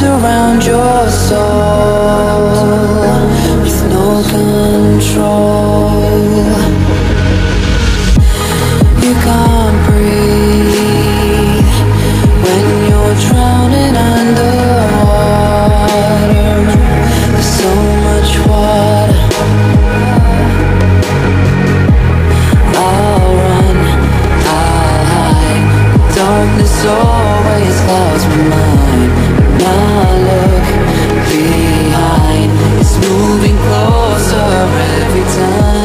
wrapped around your soul with no control. You can't breathe when you're drowning underwater. There's so much water. I'll run, I'll hide. Darkness always clouds my mind. Now I look behind. It's moving closer every time.